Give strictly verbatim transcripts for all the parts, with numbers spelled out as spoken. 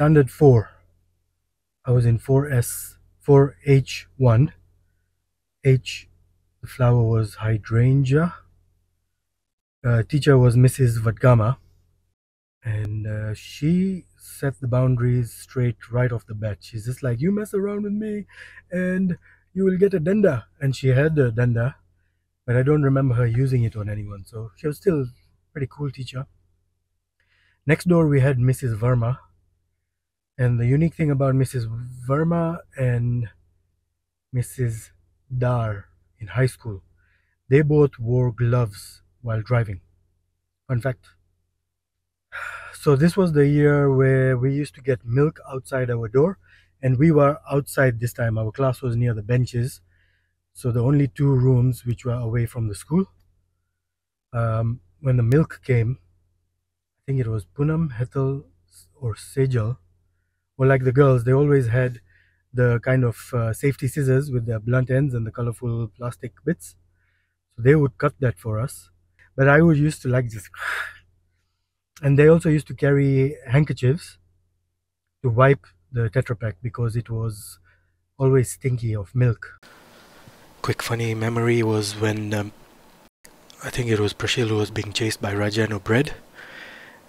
standard four, I was in four S, four H one. H, the flower was hydrangea. Uh, teacher was Missus Vadgama, and uh, she set the boundaries straight right off the bat. She's just like, you mess around with me and you will get a danda. And she had a danda, but I don't remember her using it on anyone. So she was still pretty cool teacher. Next door we had Missus Verma, and the unique thing about Missus Verma and Missus Dar in high school, they both wore gloves while driving. Fun fact. So this was the year where we used to get milk outside our door, and we were outside this time. Our class was near the benches, so the only two rooms which were away from the school. Um, when the milk came, I think it was Punam, Hetal, or Sejal, or like the girls, they always had the kind of uh, safety scissors with their blunt ends and the colorful plastic bits. So they would cut that for us. But I would used to like just, and they also used to carry handkerchiefs to wipe the Tetra Pak because it was always stinky of milk. Quick funny memory was when um, I think it was Prashil who was being chased by Rajano Bread,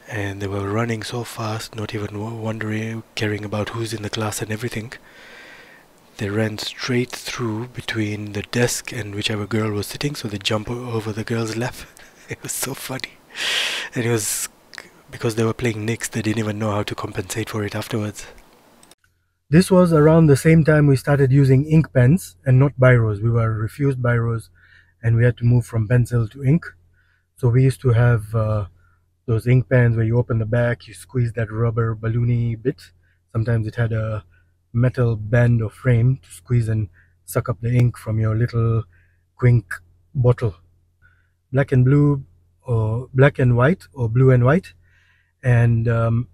and they were running so fast, not even wondering, caring about who's in the class and everything. They ran straight through between the desk and whichever girl was sitting, so they jumped over the girl's lap. It was so funny. And it was because they were playing Knicks, they didn't even know how to compensate for it afterwards. This was around the same time we started using ink pens and not biros. We were refused biros and we had to move from pencil to ink. So we used to have uh, those ink pens where you open the back, you squeeze that rubber balloony bit. Sometimes it had a metal band or frame to squeeze and suck up the ink from your little Quink bottle. Black and blue, or black and white, or blue and white. And um,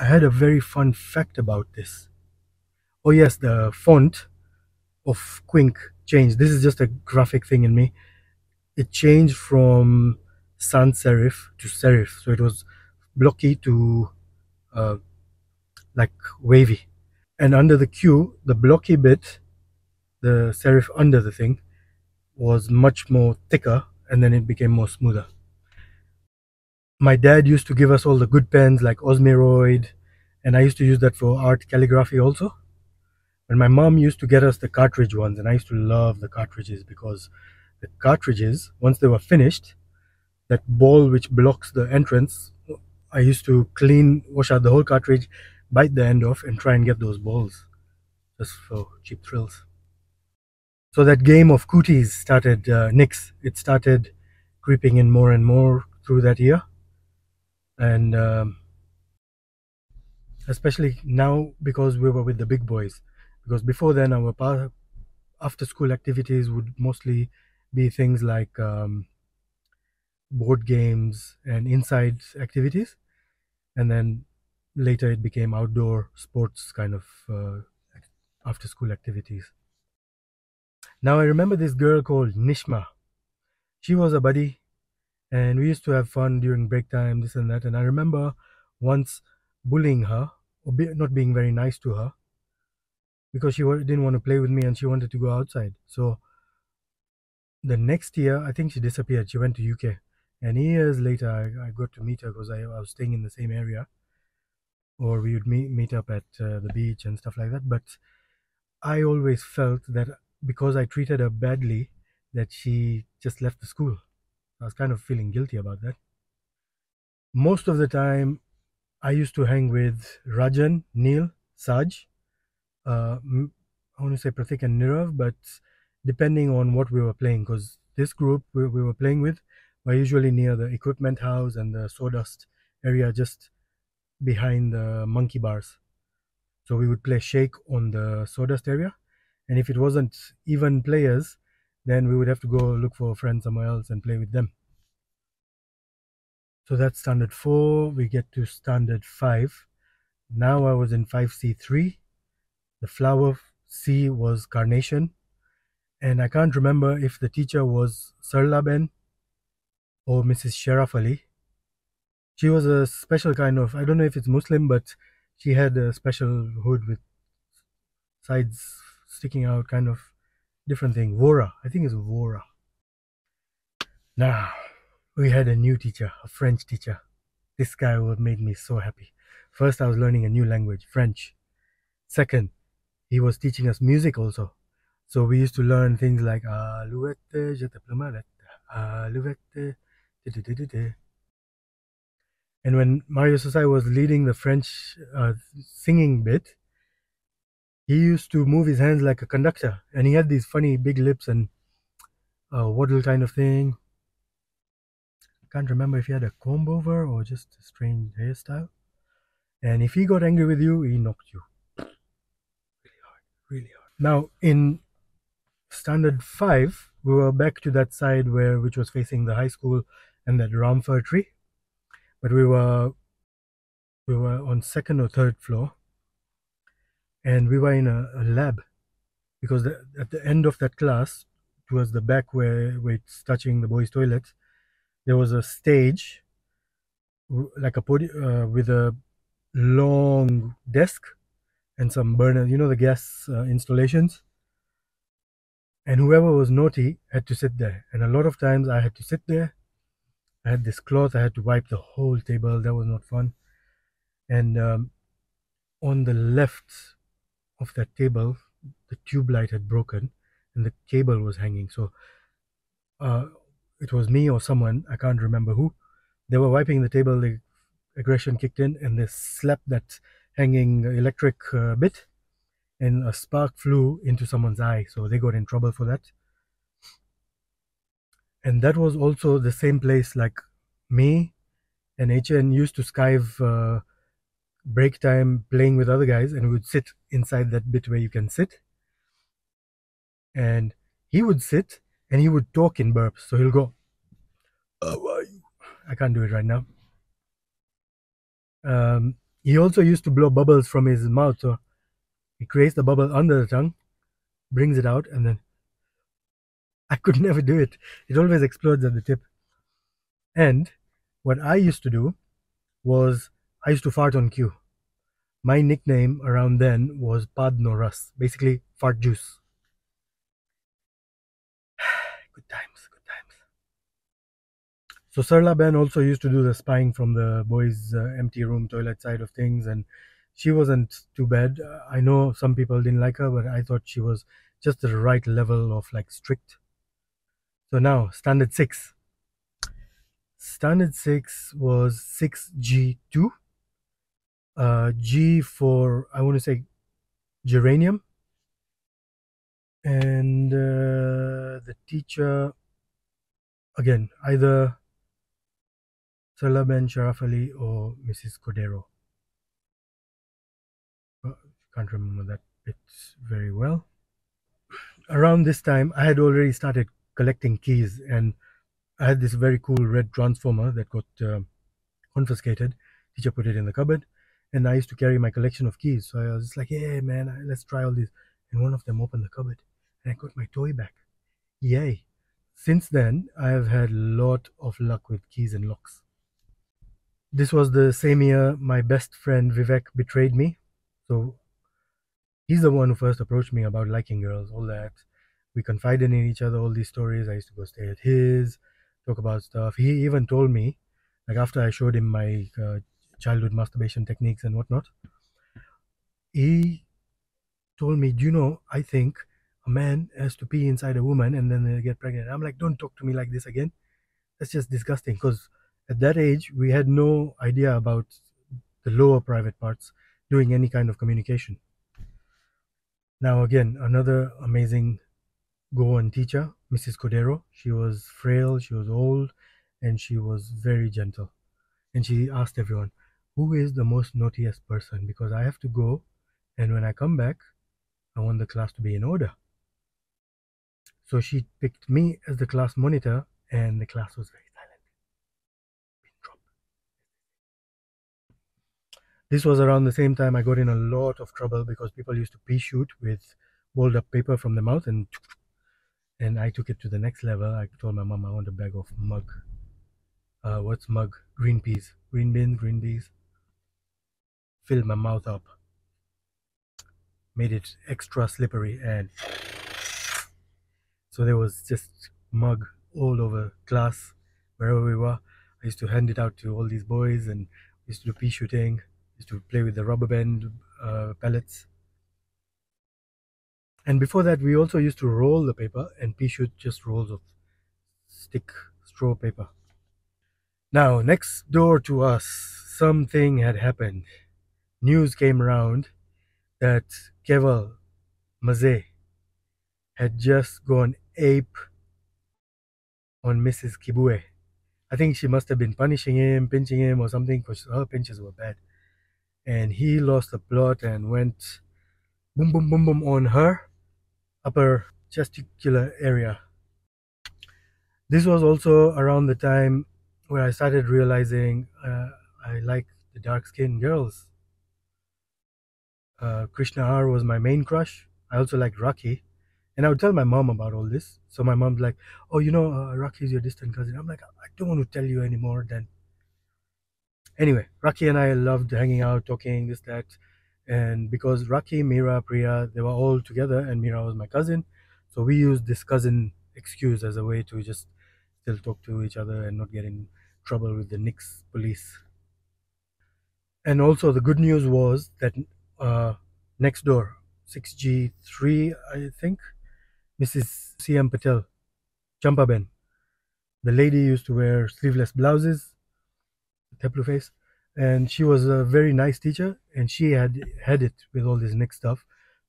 I had a very fun fact about this. Oh yes, the font of Quink changed. This is just a graphic thing in me. It changed from sans serif to serif. So it was blocky to uh, like wavy. And under the Q, the blocky bit, the serif under the thing, was much more thicker, and then it became more smoother. My dad used to give us all the good pens like Osmiroid, and I used to use that for art calligraphy also. And my mom used to get us the cartridge ones, and I used to love the cartridges because the cartridges, once they were finished, that ball which blocks the entrance, I used to clean, wash out the whole cartridge, bite the end off and try and get those balls just for cheap thrills. So that game of cooties started, uh, Knicks, it started creeping in more and more through that year. And um, especially now because we were with the big boys, because before then our after school activities would mostly be things like um, board games and inside activities, and then later it became outdoor sports kind of uh, after school activities. Now I remember this girl called Nishma. She was a buddy, and we used to have fun during break time, this and that. And I remember once bullying her or be, not being very nice to her because she didn't want to play with me and she wanted to go outside. So the next year, I think she disappeared. She went to U K, and years later I, I got to meet her because I, I was staying in the same area, or we would meet, meet up at uh, the beach and stuff like that. But I always felt that because I treated her badly, that she just left the school. I was kind of feeling guilty about that. Most of the time, I used to hang with Rajan, Neil, Saj. Uh, I want to say Pratik and Nirav, but depending on what we were playing, because this group we, we were playing with were usually near the equipment house and the sawdust area just behind the monkey bars. So we would play shake on the sawdust area. And if it wasn't even players, then we would have to go look for a friend somewhere else and play with them. So that's standard four. We get to standard five. Now I was in five C three. The flower C was carnation. And I can't remember if the teacher was Sarla Ben or Missus Sharafali. She was a special kind of, I don't know if it's Muslim, but she had a special hood with sides sticking out, kind of different thing. Vora, I think it's Vora. Now, we had a new teacher, a French teacher. This guy made me so happy. First, I was learning a new language, French. Second, he was teaching us music also. So we used to learn things like Alouette, je te plumerai, Alouette, de-de-de-de-de. And when Mario Sasai was leading the French uh, singing bit, he used to move his hands like a conductor, and he had these funny big lips and uh, waddle kind of thing. Can't remember if he had a comb over or just a strange hairstyle. And if he got angry with you, he knocked you really hard, really hard. Now in standard five, we were back to that side where which was facing the high school and that ram fir tree. But we were we were on second or third floor, and we were in a, a lab, because the, at the end of that class, towards the back where, where it's touching the boys' toilets, there was a stage, like a podi uh, with a long desk and some burners, you know, the gas uh, installations. And whoever was naughty had to sit there, and a lot of times I had to sit there. I had this cloth, I had to wipe the whole table. That was not fun. And um, on the left of that table, the tube light had broken and the cable was hanging. So uh, it was me or someone, I can't remember who. They were wiping the table, the aggression kicked in, and they slapped that hanging electric uh, bit, and a spark flew into someone's eye. So they got in trouble for that. And that was also the same place, like me and H N used to skive uh, break time playing with other guys, and we would sit inside that bit where you can sit. And he would sit and he would talk in burps. So he'll go, "How are you?" I can't do it right now. Um, he also used to blow bubbles from his mouth. So he creates the bubble under the tongue, brings it out, and then I could never do it. It always explodes at the tip. And what I used to do was I used to fart on cue. My nickname around then was Pad no Ras, basically fart juice. Good times, good times. So Sarla Ben also used to do the spying from the boys' uh, empty room toilet side of things, and she wasn't too bad. I know some people didn't like her, but I thought she was just the right level of like strict. So now, standard six. Standard six was six G two. Uh, G for, I want to say, geranium. And uh, the teacher, again, either Sulaiman Sharafali or Missus Cordero. Uh, can't remember that bit very well. Around this time, I had already started collecting keys, and I had this very cool red transformer that got uh, confiscated. Teacher put it in the cupboard, and I used to carry my collection of keys. So I was just like, "Hey man, let's try all these." And one of them opened the cupboard, and I got my toy back. Yay! Since then, I have had a lot of luck with keys and locks. This was the same year my best friend Vivek betrayed me. So he's the one who first approached me about liking girls, all that. We confided in each other, all these stories. I used to go stay at his, talk about stuff. He even told me, like after I showed him my uh, childhood masturbation techniques and whatnot, he told me, "Do you know, I think a man has to pee inside a woman and then they get pregnant." I'm like, "Don't talk to me like this again. That's just disgusting." Because at that age, we had no idea about the lower private parts doing any kind of communication. Now again, another amazing go on teacher, Missus Cordero. She was frail, she was old, and she was very gentle. And she asked everyone, "Who is the most naughtiest person? Because I have to go, and when I come back, I want the class to be in order." So she picked me as the class monitor, and the class was very silent. Pin drop. This was around the same time I got in a lot of trouble because people used to pea shoot with rolled up paper from the mouth, and And I took it to the next level. I told my mom I want a bag of mug. Uh, what's mug? Green peas. Green beans, green peas. filled my mouth up, made it extra slippery, and so there was just mug all over class, wherever we were. I used to hand it out to all these boys, and we used to do pea shooting, used to play with the rubber band uh, pellets. And before that, we also used to roll the paper, and pea shoot just rolls of stick straw paper. Now, next door to us, something had happened. News came around that Keval Mazee had just gone ape on Missus Kibue. I think she must have been punishing him, pinching him or something, because her pinches were bad. And he lost the plot and went boom, boom, boom, boom on her upper testicular area. This was also around the time where I started realizing uh, I like the dark-skinned girls. Uh, Krishna R was my main crush. I also liked Rocky. And I would tell my mom about all this. So my mom's like, oh, you know, uh, Rocky is your distant cousin. I'm like, I don't want to tell you anymore then. Anyway, Rocky and I loved hanging out, talking, this, that. And because Rocky, Mira, Priya, they were all together, and Mira was my cousin. So we used this cousin excuse as a way to just still talk to each other and not get in trouble with the Nix police. And also the good news was that uh, next door, six G three, I think, Missus C M Patel, Champa Ben, the lady used to wear sleeveless blouses, teplu face, and she was a very nice teacher, and she had had it with all this Nix stuff.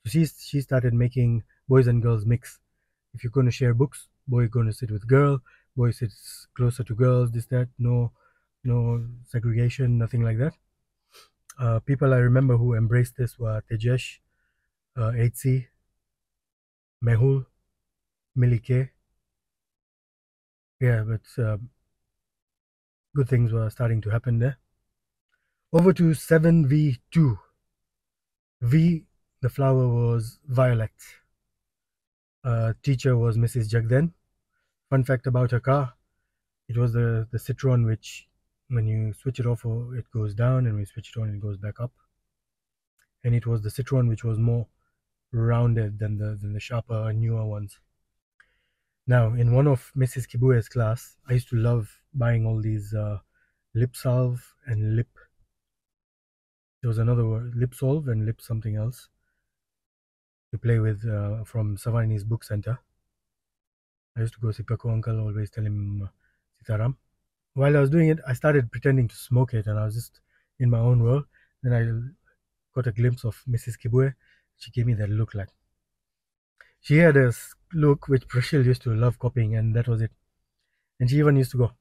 So she, she started making boys and girls mix. If you're going to share books, boy going to sit with girl, boy sits closer to girls, this, that, no, no segregation, nothing like that. Uh, people I remember who embraced this were Tejesh, Uh, eight C, Mehul, Milike. Yeah, but uh, good things were starting to happen there. Over to seven V two. V, the flower was violet. Uh, teacher was Missus Jagden. Fun fact about her car, it was the, the Citroën, which when you switch it off, it goes down, and when you switch it on, it goes back up. And it was the Citroën which was more rounded than the than the sharper and newer ones. Now, in one of Missus Kibue's class, I used to love buying all these uh, lip salve and lip. There was another word, lip salve and lip something else, to play with uh, from Savani's book center. I used to go see Paco uncle, always tell him Sitaram. While I was doing it, I started pretending to smoke it, and I was just in my own world. Then I got a glimpse of Missus Kibue. She gave me that look like. She had a look which Prashil used to love copying, and that was it. And she even used to go,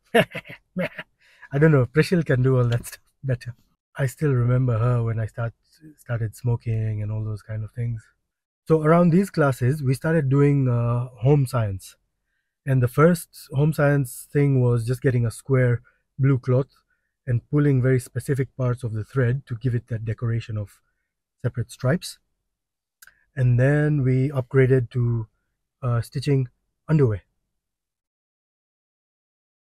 I don't know, Prashil can do all that stuff better. I still remember her when I start, started smoking and all those kind of things. So around these classes, we started doing uh, home science. And the first home science thing was just getting a square blue cloth and pulling very specific parts of the thread to give it that decoration of separate stripes. And then we upgraded to uh, stitching underwear.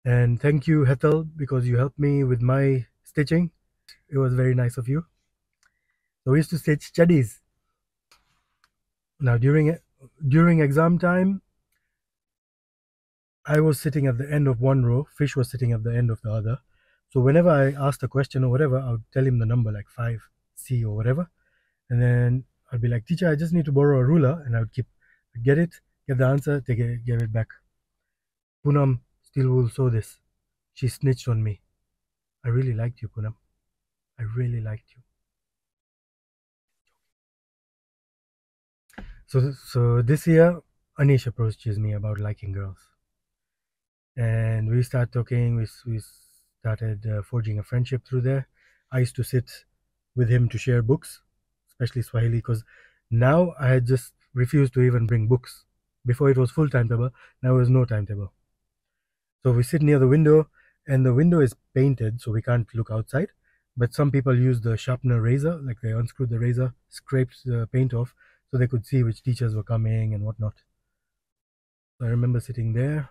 And thank you, Hetal, because you helped me with my stitching. It was very nice of you. So we used to stitch chaddies. Now during during exam time, I was sitting at the end of one row, Fish was sitting at the end of the other. So whenever I asked a question or whatever, I would tell him the number, like five C or whatever. And then I'd be like, teacher, I just need to borrow a ruler. And I would keep, get it, get the answer, take it, give it back. Punam still will sew this. She snitched on me. I really liked you, Punam. I really liked you. So, so this year, Anish approaches me about liking girls. And we start talking, we, we started uh, forging a friendship through there. I used to sit with him to share books, especially Swahili, because now I had just refused to even bring books. Before it was full timetable, now it was no timetable. So we sit near the window, and the window is painted, so we can't look outside. But some people use the sharpener razor, like they unscrewed the razor, scraped the paint off, so they could see which teachers were coming and whatnot. So I remember sitting there.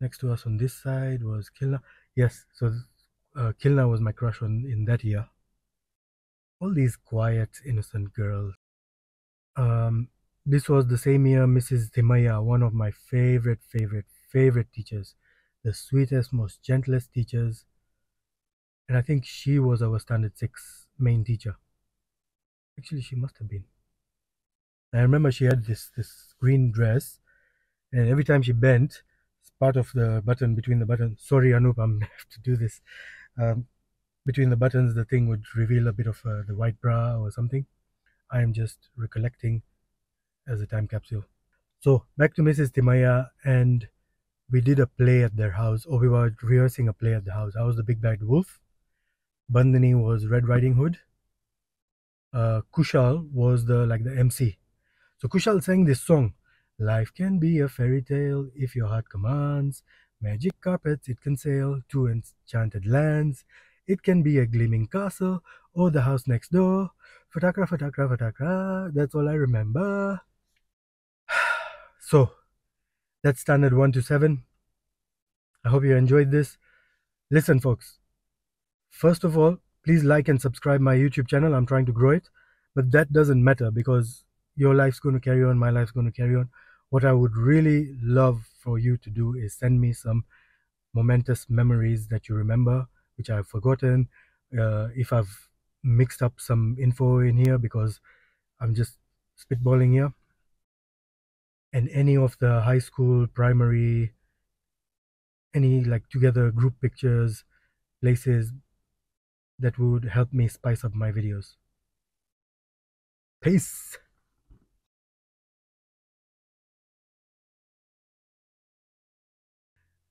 Next to us on this side was Kilna. Yes, so uh, Kilna was my crush on in that year. all these quiet, innocent girls. Um, this was the same year Missus Thimaya, one of my favorite, favorite, favorite teachers, the sweetest, most gentlest teachers. And I think she was our standard six main teacher. Actually, she must have been. I remember she had this, this green dress, and every time she bent, part of the button, between the buttons, sorry Anup, I'm going to have to do this. Um, between the buttons, the thing would reveal a bit of uh, the white bra or something. I am just recollecting as a time capsule. So back to Missus Thimaya, and we did a play at their house, or we were rehearsing a play at the house. I was the Big Bad Wolf. Bandhani was Red Riding Hood. Uh, Kushal was the like the M C. So Kushal sang this song. Life can be a fairy tale if your heart commands. Magic carpets it can sail to enchanted lands. It can be a gleaming castle or the house next door. Fatakra, fatakra, fatakra. That's all I remember. So, that's standard one to seven. I hope you enjoyed this. Listen, folks. First of all, please like and subscribe my YouTube channel. I'm trying to grow it, but that doesn't matter because your life's going to carry on. My life's going to carry on. What I would really love for you to do is send me some momentous memories that you remember, which I've forgotten. Uh, if I've mixed up some info in here because I'm just spitballing here. And any of the high school, primary, any like together group pictures, places that would help me spice up my videos. Peace.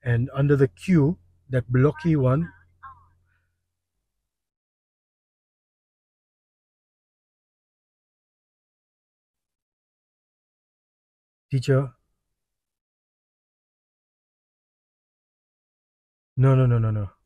And under the Q, that blocky one. Teacher. No, no, no, no, no.